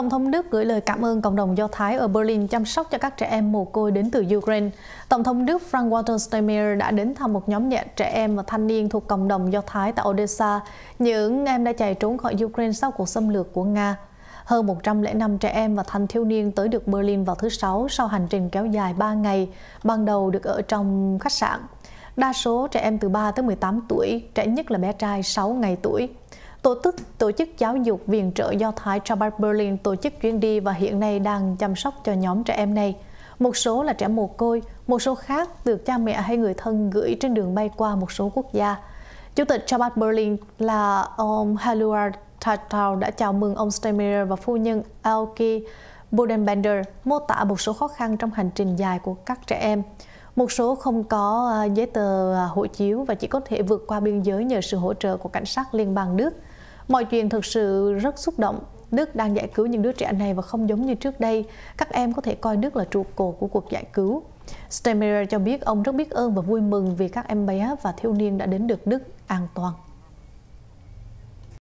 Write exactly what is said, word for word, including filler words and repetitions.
Tổng thống Đức gửi lời cảm ơn cộng đồng Do Thái ở Berlin chăm sóc cho các trẻ em mồ côi đến từ Ukraine. Tổng thống Đức Frank-Walter Steinmeier đã đến thăm một nhóm nhạc trẻ em và thanh niên thuộc cộng đồng Do Thái tại Odessa, những em đã chạy trốn khỏi Ukraine sau cuộc xâm lược của Nga. Hơn một trăm lẻ năm trẻ em và thanh thiếu niên tới được Berlin vào thứ Sáu sau hành trình kéo dài ba ngày, ban đầu được ở trong khách sạn. Đa số trẻ em từ ba tới mười tám tuổi, trẻ nhất là bé trai sáu ngày tuổi. Tổ chức, tổ chức giáo dục viện trợ Do Thái Chabad Berlin tổ chức chuyến đi và hiện nay đang chăm sóc cho nhóm trẻ em này. Một số là trẻ mồ côi, một số khác được cha mẹ hay người thân gửi trên đường bay qua một số quốc gia. Chủ tịch Chabad Berlin là ông Halua Tatau đã chào mừng ông Steinmeier và phu nhân Aoki Bodenbender, mô tả một số khó khăn trong hành trình dài của các trẻ em. Một số không có giấy tờ hộ chiếu và chỉ có thể vượt qua biên giới nhờ sự hỗ trợ của cảnh sát liên bang Đức. Mọi chuyện thực sự rất xúc động. Đức đang giải cứu những đứa trẻ này và không giống như trước đây, các em có thể coi Đức là trụ cột của cuộc giải cứu. Steinmeier cho biết ông rất biết ơn và vui mừng vì các em bé và thiếu niên đã đến được Đức an toàn.